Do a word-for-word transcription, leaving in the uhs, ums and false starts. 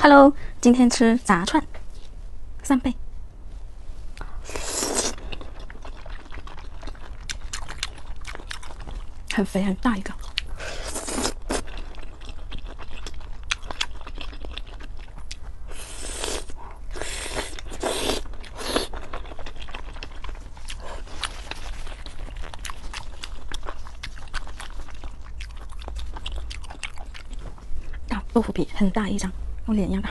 Hello， 今天吃炸串，扇贝。很肥很大一个。大豆腐皮很大一张，我脸要大。